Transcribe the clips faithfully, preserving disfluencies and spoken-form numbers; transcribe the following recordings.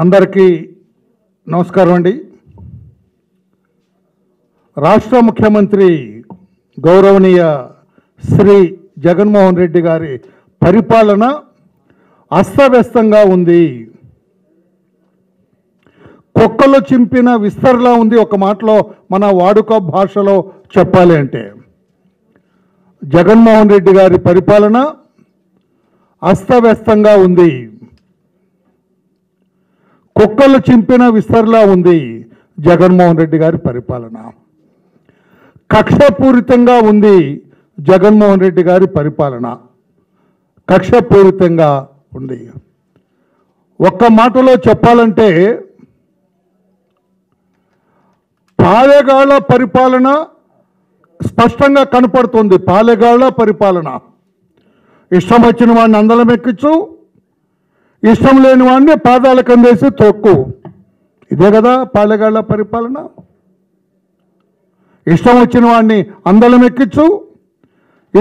అందరికీ నమస్కారం అండి. రాష్ట్ర ముఖ్యమంత్రి గౌరవనీయ శ్రీ జగన్మోహన్ రెడ్డి గారి పరిపాలన అస్తవ్యస్తంగా ఉంది. కుక్కలు చింపిన విస్తరలా ఉంది. ఒక మాటలో మన వాడుక భాషలో చెప్పాలి అంటే జగన్మోహన్ రెడ్డి గారి పరిపాలన అస్తవ్యస్తంగా ఉంది, కుక్కలు చింపిన విస్తరలా ఉంది. జగన్మోహన్ రెడ్డి గారి పరిపాలన కక్షపూరితంగా ఉంది. జగన్మోహన్ రెడ్డి గారి పరిపాలన కక్షపూరితంగా ఉంది. ఒక్క మాటలో చెప్పాలంటే పాలెగాళ్ల పరిపాలన స్పష్టంగా కనపడుతుంది. పాలెగాళ్ల పరిపాలన ఇష్టం వచ్చిన వాడిని అందలం ఎక్కించు, ఇష్టం లేని వాడిని పాదాల కందేసి తొక్కు, ఇదే కదా పాలెగాళ్ల పరిపాలన. ఇష్టం వచ్చిన వాడిని అందలం ఎక్కించు,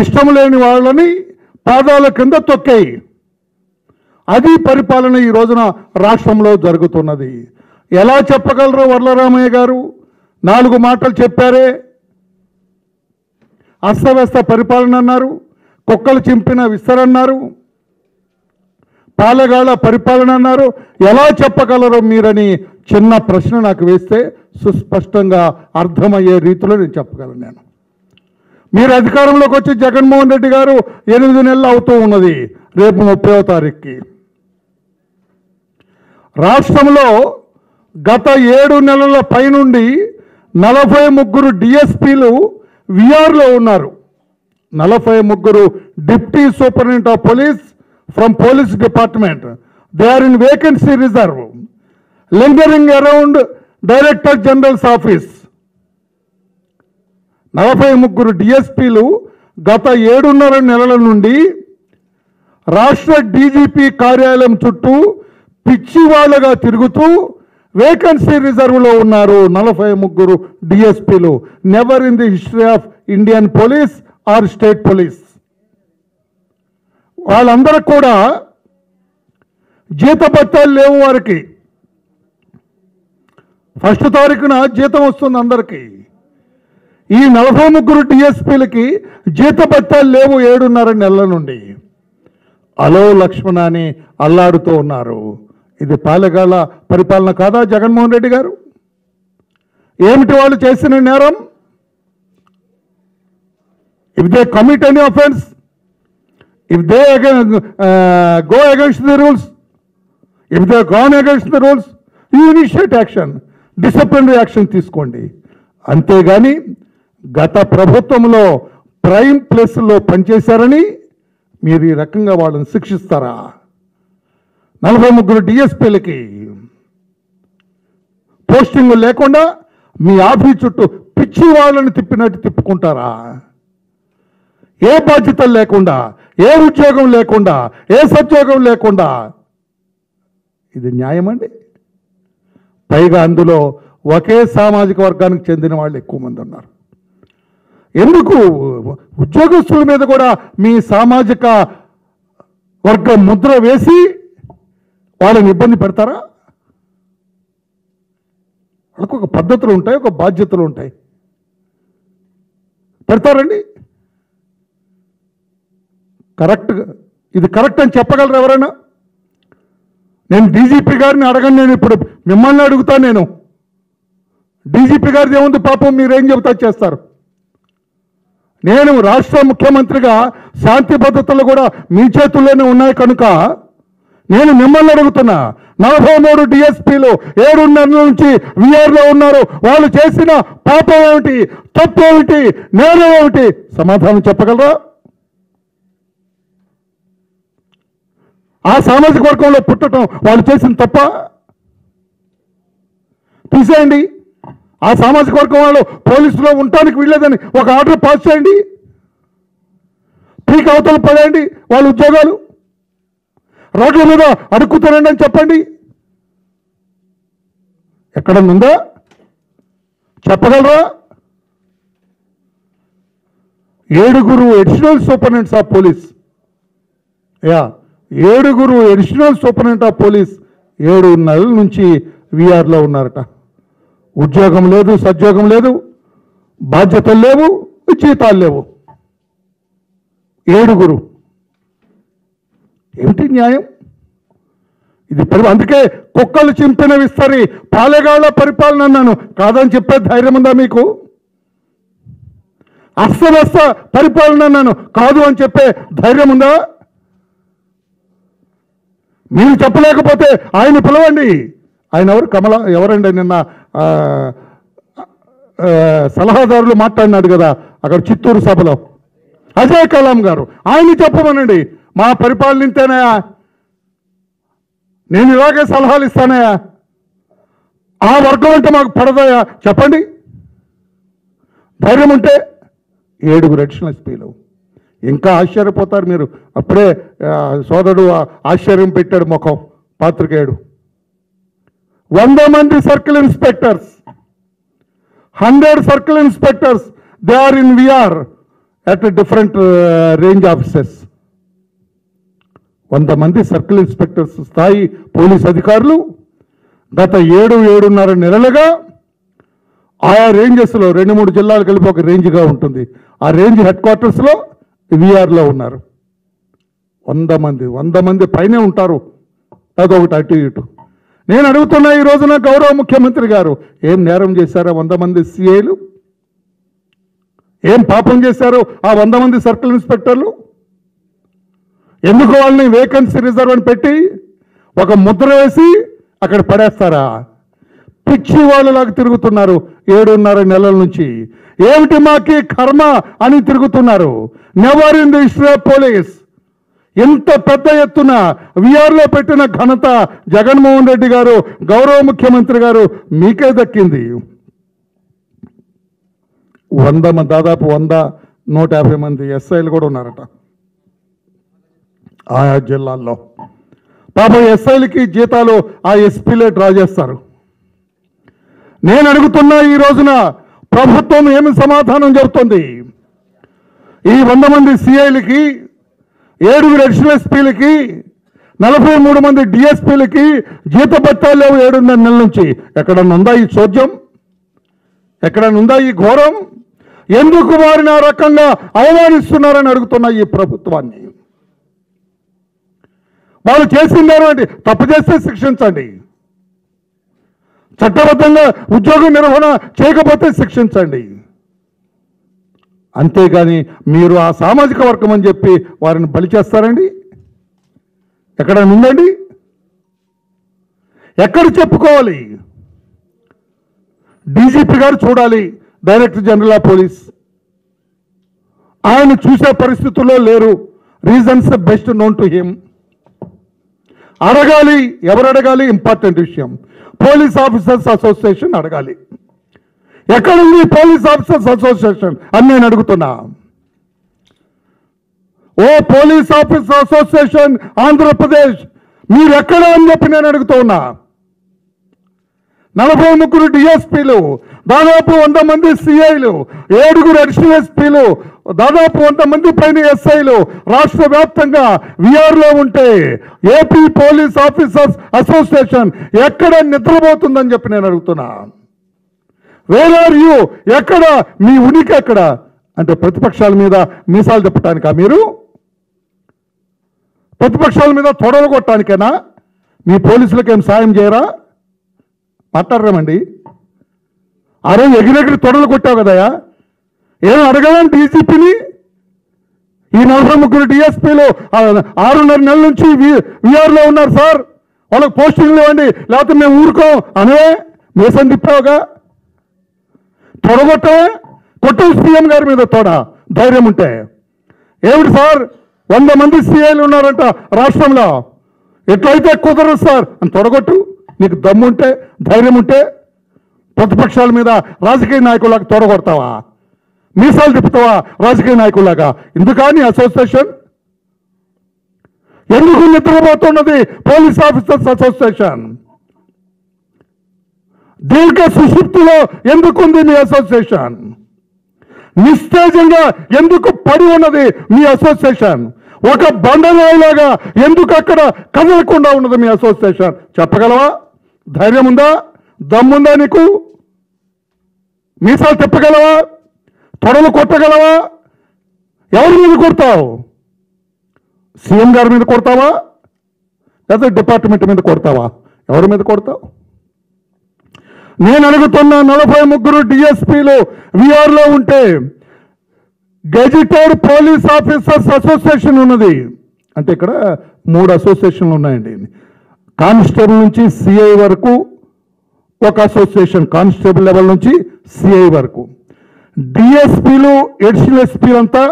ఇష్టం లేని వాళ్ళని పాదాల కింద తొక్కేయి, అది పరిపాలన ఈ రోజున రాష్ట్రంలో జరుగుతున్నది. ఎలా చెప్పగలరు? వరలరామయ్య గారు నాలుగు మాటలు చెప్పారే, అస్తవ్యస్త పరిపాలన అన్నారు, కుక్కలు చింపిన విస్తరన్నారు, పాలెగాళ్ల పరిపాలన అన్నారు. ఎలా చెప్పగలరు మీరని చిన్న ప్రశ్న నాకు వేస్తే సుస్పష్టంగా అర్థమయ్యే రీతిలో నేను చెప్పగలను. నేను మీరు అధికారంలోకి వచ్చి జగన్మోహన్ రెడ్డి గారు ఎనిమిది నెలలు అవుతూ ఉన్నది. రేపు ముప్పైవ తారీఖుకి రాష్ట్రంలో గత ఏడు నెలల పైనుండి నలభై ముగ్గురు డిఎస్పీలు విఆర్లో ఉన్నారు, నలభై ముగ్గురు deputy superintendent of police from police department, they are in vacancy reserve, lingering around director generals office. నలభై ముగ్గురు డిఎస్పీలు గత ఏడున్నర నెలల నుండి రాష్ట్ర డీజీపీ కార్యాలయం చుట్టూ పిచ్చివాళ్లుగా తిరుగుతూ వేకెన్సీ రిజర్వ్లో ఉన్నారు. నలభై ముగ్గురు డిఎస్పీలు, never in the history of Indian police or state police. వాళ్ళందరూ కూడా జీతభత్యాలు లేవు వారికి. ఫస్ట్ తారీఖున జీతం వస్తుంది అందరికీ. ఈ నలభై ముగ్గురు డిఎస్పీలకి జీతభత్యాలు లేవు ఏడున్నర నెలల నుండి. అలో లక్ష్మణ అని అల్లాడుతూ ఉన్నారు. ఇది పాలెగాళ్ల పరిపాలన కాదా జగన్మోహన్ రెడ్డి గారు? ఏమిటి వాళ్ళు చేసిన నేరం? If they commit any offence, if they go against the rules, if they gone against the rules, you initiate action, disciplinary action తీసుకోండి. అంతేగాని గత ప్రభుత్వంలో ప్రైమ్ ప్లేస్లో పనిచేశారని మీరు ఈ రకంగా వాళ్ళని శిక్షిస్తారా? నలభై ముగ్గురు డిఎస్పీలకి పోస్టింగ్ లేకుండా మీ ఆఫీస్ చుట్టూ పిచ్చి వాళ్ళని తిప్పినట్టు తిప్పుకుంటారా? ఏ బాధ్యతలు లేకుండా, ఏ ఉద్యోగం లేకుండా, ఏ సద్యోగం లేకుండా, ఇది న్యాయమండి? పైగా అందులో ఒకే సామాజిక వర్గానికి చెందిన వాళ్ళు ఎక్కువ మంది ఉన్నారు. ఎందుకు ఉద్యోగస్తుల మీద కూడా మీ సామాజిక వర్గ ముద్ర వేసి వాళ్ళని ఇబ్బంది పెడతారా? వాళ్ళకు ఒక పద్ధతులు ఉంటాయి, ఒక బాధ్యతలు ఉంటాయి, పెడతారండి. కరెక్ట్, ఇది కరెక్ట్ అని చెప్పగలరు ఎవరైనా? నేను డీజీపీ గారిని అడగను, నేను ఇప్పుడు మిమ్మల్ని అడుగుతాను. నేను డీజీపీ గారిది ఏముంది పాపం, మీరేం చెబుతా చేస్తారు. నేను రాష్ట్ర ముఖ్యమంత్రిగా శాంతి భద్రతలు కూడా మీ చేతుల్లోనే ఉన్నాయి కనుక నేను మిమ్మల్ని అడుగుతున్నా, నలభై మూడు డిఎస్పీలు ఏడున్నర నుంచి విఆర్లో ఉన్నారు, వాళ్ళు చేసిన పాపం ఏమిటి, తప్పు ఏమిటి, నేరం ఏమిటి, సమాధానం చెప్పగలరా? ఆ సామాజిక వర్గంలో పుట్టడం వాళ్ళు చేసిన తప్ప? తీసేయండి. ఆ సామాజిక వర్గం వాళ్ళు పోలీసులో ఉండటానికి వీల్లేదని ఒక ఆర్డర్ పాస్ చేయండి. పీక అవతలు పడేయండి వాళ్ళ ఉద్యోగాలు. రోడ్ల మీద అడుక్కుతారండి అని చెప్పండి. ఎక్కడనుందా చెప్పగలరా? ఏడుగురు additional superintendents of police, yeah ఏడుగురు అడిషనల్ సూపరింటెండెంట్ ఆఫ్ పోలీస్ ఏడు నెలల నుంచి వీఆర్లో ఉన్నారట. ఉద్యోగం లేదు, సద్యోగం లేదు, బాధ్యతలు లేవు, జీతాలు లేవు. ఏడుగురు. ఏమిటి న్యాయం ఇది? పరి అందుకే కుక్కలు చింపిన విస్తరి పాలెగాళ్ళ పరిపాలన అన్నాను. కాదని చెప్పే ధైర్యం ఉందా మీకు? అస్తవ్యస్త పరిపాలన అన్నాను. కాదు అని చెప్పే ధైర్యం ఉందా? మీరు చెప్పలేకపోతే ఆయన పిలవండి. ఆయన ఎవరు? కమల ఎవరండి? నిన్న సలహాదారులు మాట్లాడినాడు కదా అక్కడ చిత్తూరు సభలో అజయ్ కలాం గారు. ఆయన చెప్పమనండి, మా పరిపాలన ఇంతేనాయా, నేను ఇలాగే సలహాలు ఇస్తానయా, ఆ వర్గం అంటే మాకు పడదయా చెప్పండి. ధైర్యం ఉంటే ఏడుగురు అడిషనల్ ఎస్పీలు. ఇంకా ఆశ్చర్యపోతారు మీరు. అప్పుడే సోదరుడు ఆశ్చర్యం పెట్టాడు ముఖం, పాత్రికేయుడు. వంద మంది circle inspectors, hundred circle inspectors, they are in VR at different range offices. వంద మంది సర్కిల్ ఇన్స్పెక్టర్స్ స్థాయి పోలీస్ అధికారులు గత ఏడు ఏడున్నర నెలలుగా ఆయా రేంజెస్లో, రెండు మూడు జిల్లాలు కలిపి ఒక రేంజ్గా ఉంటుంది, ఆ రేంజ్ హెడ్ క్వార్టర్స్లో వీఆర్లో ఉన్నారు. వంద మంది వంద మంది పైనే ఉంటారు. అదొకటి అటు ఇటు. నేను అడుగుతున్నా ఈ రోజున గౌరవ ముఖ్యమంత్రి గారు, ఏం నేరం చేశారో వంద మంది సిఐలు? ఏం పాపం చేశారో ఆ వంద మంది సర్కిల్ ఇన్స్పెక్టర్లు? ఎందుకు వాళ్ళని వేకెన్సీ రిజర్వ్ అని పెట్టి ఒక ముద్ర వేసి అక్కడ పడేస్తారా? పిచ్చి వాళ్ళలాగా తిరుగుతున్నారు ఏడున్నర నెలల నుంచి. ఏమిటి మాకి కర్మ అని తిరుగుతున్నారు. Never in the history of police ఎంత పెద్ద ఎత్తున వీఆర్లో పెట్టిన ఘనత జగన్మోహన్ రెడ్డి గారు, గౌరవ ముఖ్యమంత్రి గారు, మీకే దక్కింది. వంద మంది, దాదాపు వంద నూట యాభై మంది ఎస్ఐలు కూడా ఉన్నారట ఆయా జిల్లాల్లో. పాపం ఎస్ఐలకి జీతాలు ఆ ఎస్పీలే డ్రా చేస్తారు. నేను అడుగుతున్నా ఈ రోజున ప్రభుత్వం ఏమి సమాధానం చెబుతుంది? ఈ వంద మంది సిఐలకి, ఏడుగురు అడిషనల్ ఎస్పీలకి, నలభై మూడు మంది డిఎస్పీలకి జీతభత్యాలు లేవు ఏడున్నర నెలల నుంచి. ఎక్కడనుందా ఈ చోద్యం? ఎక్కడనుందా ఈ ఘోరం? ఎందుకు వారిని ఆ రకంగా అవమానిస్తున్నారని అడుగుతున్నా ఈ ప్రభుత్వాన్ని. వాళ్ళు చేసిందారు అంటే తప్పు చేస్తే శిక్షించండి, చట్టబద్ధంగా ఉద్యోగ నిర్వహణ చేయకపోతే శిక్షించండి, అంతేగాని మీరు ఆ సామాజిక వర్గం అని చెప్పి వారిని బలి చేస్తారండి. ఎక్కడ ఉందండి? ఎక్కడ చెప్పుకోవాలి? డీజీపీ గారు చూడాలి, డైరెక్టర్ జనరల్ ఆఫ్ పోలీస్. ఆయన చూసే పరిస్థితుల్లో లేరు. Reasons best known to him. అడగాలి. ఎవరు అడగాలి? ఇంపార్టెంట్ విషయం. పోలీస్ ఆఫీసర్స్ అసోసియేషన్ అడగాలి. ఎక్కడ ఉంది పోలీస్ ఆఫీసర్స్ అసోసియేషన్ అని నేను అడుగుతున్నా. ఓ పోలీస్ ఆఫీసర్ అసోసియేషన్ ఆంధ్రప్రదేశ్, మీరు ఎక్కడ అని చెప్పి నేను అడుగుతూ ఉన్నా. నలభై ముగ్గురు డిఎస్పీలు, దాదాపు వంద మంది సిఐలు, ఏడుగురు అడిషనల్ ఎస్పీలు, దాదాపు వంద మంది పైన ఎస్ఐలు రాష్ట్ర వ్యాప్తంగా వీఆర్లో ఉంటే ఏపీ పోలీస్ ఆఫీసర్స్ అసోసియేషన్ ఎక్కడ నిద్రపోతుందని చెప్పి నేను అడుగుతున్నా. Where are you? ఎక్కడ మీ ఉనికి? ఎక్కడ అంటే ప్రతిపక్షాల మీద మీసాలు తిప్పటానికా? మీరు ప్రతిపక్షాల మీద తొడలు కొట్టడానికేనా? మీ పోలీసులకు ఏం సాయం చేయరా? మాట్లాడరామండి. ఆ రోజు ఎగిరెగిరి తొడలు కొట్టావు కదయా, ఏం అడగలేం డీసీపీని? ఈ నలభై ముగ్గురు డిఎస్పీలు ఆరున్నర నెలల నుంచి వీఆర్లో ఉన్నారు సార్, వాళ్ళకి పోస్టింగ్లు ఇవ్వండి, లేకపోతే మేము ఊరుకోం అనే మేసం తిప్పావుగా, తొడగొట్టవే. కొట్టవు సీఎం గారి మీద తోడ, ధైర్యం ఉంటే. ఏమిటి సార్ వంద మంది సీఐలు ఉన్నారంట రాష్ట్రంలో, ఎట్లయితే కుదరదు సార్ అని తొడగొట్టు నీకు దమ్ముంటే, ధైర్యం ఉంటే. ప్రతిపక్షాల మీద రాజకీయ నాయకులకు తోడగొడతావా? మీసాలు తిప్పుతావా రాజకీయ నాయకులాగా? ఇందుకని అసోసియేషన్ ఎందుకు నిద్రపోతున్నది? పోలీస్ ఆఫీసర్స్ అసోసియేషన్ దీర్ఘ సుశుప్తిలో ఎందుకుంది? మీ అసోసియేషన్ నిస్తేజంగా ఎందుకు పడి ఉన్నది? మీ అసోసియేషన్ ఒక బండరాయిలాగా ఎందుకు అక్కడ కదలకుండా ఉన్నది మీ అసోసియేషన్? చెప్పగలవా? ధైర్యం ఉందా? దమ్ముందా నీకు? మీసాలు తిప్పగలవా? తొడలు కొట్టగలవా? ఎవరి మీద కొడతావు? సీఎం గారి మీద కొడతావా? లేదా డిపార్ట్మెంట్ మీద కొడతావా? ఎవరి మీద కొడతావు? నేను అడుగుతున్న నలభై ముగ్గురు డిఎస్పీలు విఆర్లో ఉంటే గెజిటెడ్ పోలీస్ ఆఫీసర్స్ అసోసియేషన్ ఉన్నది. అంటే ఇక్కడ మూడు అసోసియేషన్లు ఉన్నాయండి. కానిస్టేబుల్ నుంచి సిఐ వరకు ఒక అసోసియేషన్, కానిస్టేబుల్ లెవెల్ నుంచి సిఐ వరకు. డిఎస్పీలు ఎడిషనల్ ఎస్పీలు అంతా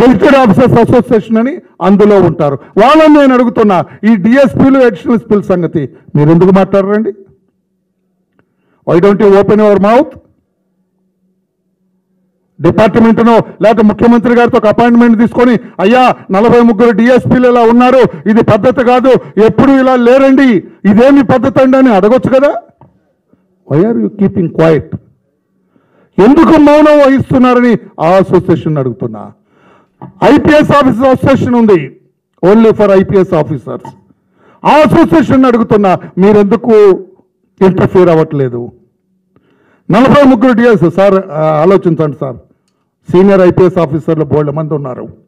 గెజిటెడ్ ఆఫీసర్స్ అసోసియేషన్ అని అందులో ఉంటారు. వాళ్ళని నేను అడుగుతున్నా, ఈ డిఎస్పీలు ఎడిషనల్ ఎస్పీల సంగతి మీరు ఎందుకు మాట్లాడరండి? Why don't you open your mouth? డిపార్ట్మెంట్ను లేకపోతే ముఖ్యమంత్రి గారితో ఒక అపాయింట్మెంట్ తీసుకొని, అయ్యా నలభై ముగ్గురు డిఎస్పీలు ఇలా ఉన్నారు, ఇది పద్ధతి కాదు, ఎప్పుడు ఇలా లేరండి, ఇదేమి పద్ధతి అండి అని అడగొచ్చు కదా. Why are you keeping quiet? ఎందుకు మౌనం వహిస్తున్నారని ఆ అసోసియేషన్ అడుగుతున్నా. ఐపీఎస్ ఆఫీసర్ అసోసియేషన్ ఉంది, ఓన్లీ ఫర్ ఐపీఎస్ ఆఫీసర్స్. ఆ అసోసియేషన్ అడుగుతున్నా, మీరెందుకు ఇంటర్ఫియర్ అవ్వట్లేదు? నలభై ముగ్గురు డిఎస్ సార్ ఆలోచించండి సార్, సీనియర్ ఐపీఎస్ ఆఫీసర్లు బోల్డ్ మంది ఉన్నారు.